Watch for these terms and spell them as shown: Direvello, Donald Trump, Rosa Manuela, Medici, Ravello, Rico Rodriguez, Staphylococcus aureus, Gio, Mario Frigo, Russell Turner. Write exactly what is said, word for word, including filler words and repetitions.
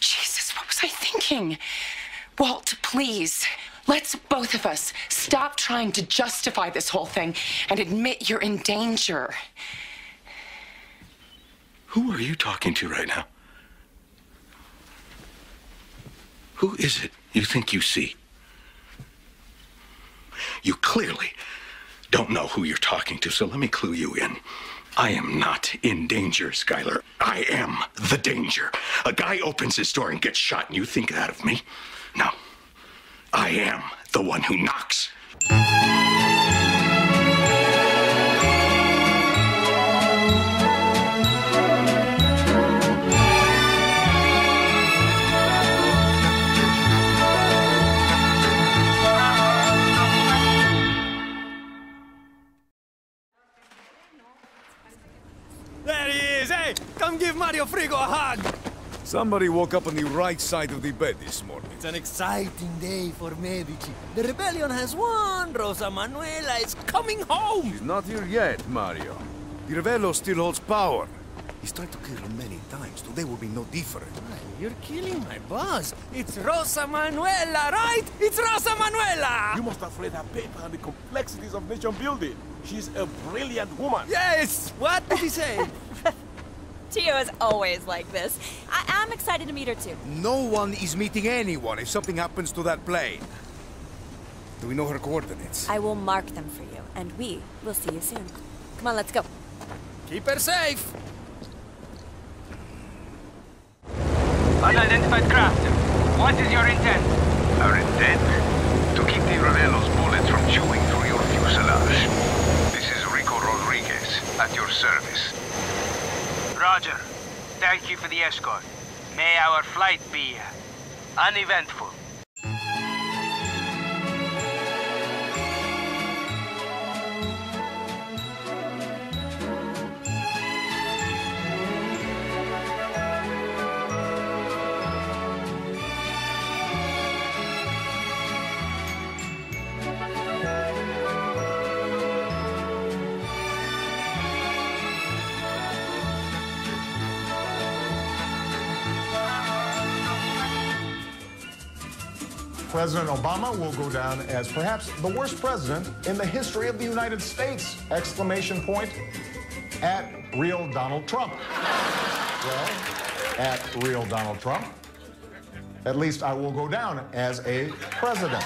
Jesus, what was I thinking? Walt, please, let's both of us stop trying to justify this whole thing and admit you're in danger. Who are you talking to right now? Who is it you think you see? You clearly don't know who you're talking to, so let me clue you in. I am not in danger, Skylar. I am the danger. A guy opens his door and gets shot, and you think that of me? No. I am the one who knocks. There he is, hey! Come give Mario Frigo a hug! Somebody woke up on the right side of the bed this morning. It's an exciting day for Medici. The rebellion has won! Rosa Manuela is coming home! She's not here yet, Mario. Direvello still holds power. He's tried to kill her many times. Today will be no different. Why, you're killing my boss. It's Rosa Manuela, right? It's Rosa Manuela! You must have read her paper on the complexities of nation building. She's a brilliant woman. Yes! What did he say? Gio is always like this. I am excited to meet her, too. No one is meeting anyone if something happens to that plane. Do we know her coordinates? I will mark them for you, and we will see you soon. Come on, let's go. Keep her safe! Unidentified craft, what is your intent? Our intent? To keep the Ravello's bullets from chewing through your fuselage. This is Rico Rodriguez, at your service. Roger. Thank you for the escort. May our flight be uneventful. President Obama will go down as perhaps the worst president in the history of the United States! Exclamation point at real Donald Trump. Well, at real Donald Trump, at least I will go down as a president.